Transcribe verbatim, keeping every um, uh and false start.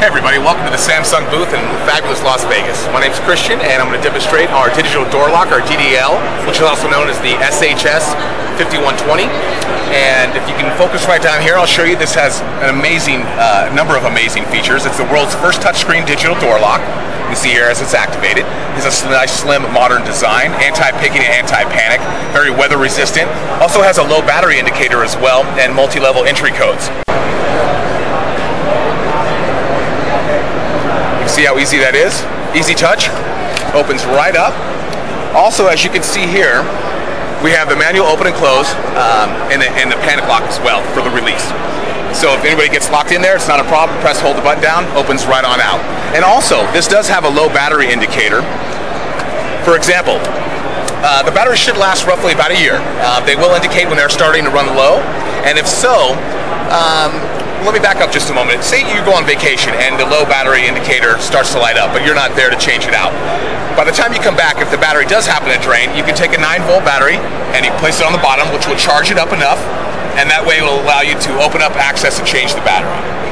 Hey everybody, welcome to the Samsung booth in fabulous Las Vegas. My name's Christian and I'm going to demonstrate our digital door lock, our D D L, which is also known as the S H S fifty-one twenty. And if you can focus right down here, I'll show you this has an amazing, uh, number of amazing features. It's the world's first touchscreen digital door lock. You can see here as it's activated. It's a nice, slim, modern design, anti-picking and anti-panic, very weather resistant. Also has a low battery indicator as well and multi-level entry codes. See how easy that is? Easy touch, opens right up. Also, as you can see here, we have the manual open and close um, and, the, and the panic lock as well for the release. So if anybody gets locked in there, it's not a problem. Press, hold the button down, opens right on out. And also, this does have a low battery indicator. For example, uh, the battery should last roughly about a year. Uh, they will indicate when they're starting to run low, and if so, um, let me back up just a moment. Say you go on vacation and the low battery indicator starts to light up, but you're not there to change it out. By the time you come back, if the battery does happen to drain, you can take a nine volt battery and you place it on the bottom, which will charge it up enough, and that way it will allow you to open up access and change the battery.